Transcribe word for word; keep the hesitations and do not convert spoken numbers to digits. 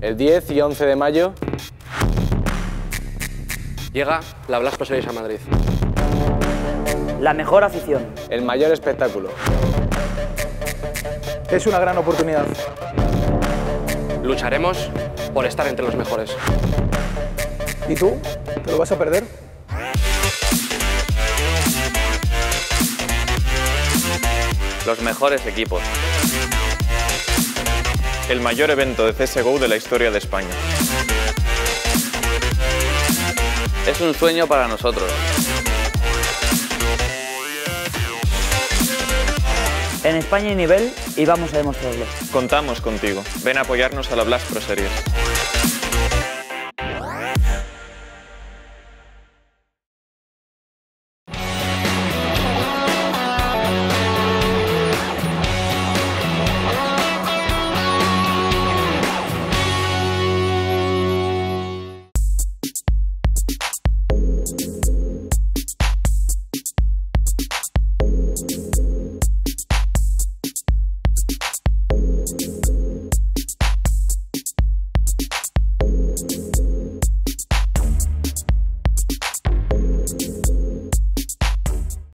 El diez y once de mayo llega la BLAST Pro Series a Madrid. La mejor afición. El mayor espectáculo. Es una gran oportunidad. Lucharemos por estar entre los mejores. ¿Y tú? ¿Te lo vas a perder? Los mejores equipos. El mayor evento de C S G O de la historia de España. Es un sueño para nosotros. En España hay nivel y vamos a demostrarlo. Contamos contigo. Ven a apoyarnos a la BLAST Pro Series.